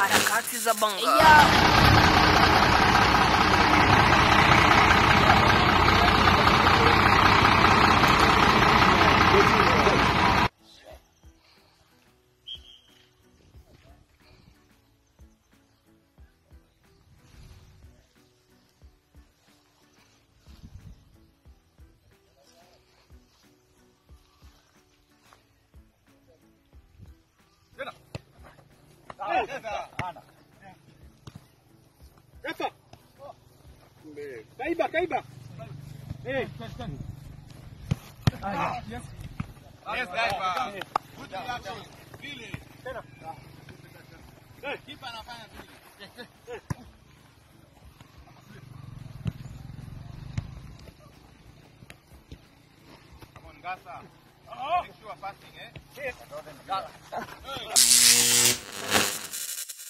Harakati za Bongo. Kaiba. Hey, question. Yes. Yes, Kaiba. Good action. Really. Hey, keep an eye on it. Come on, Gaza. Make sure you're fasting, eh? Yes.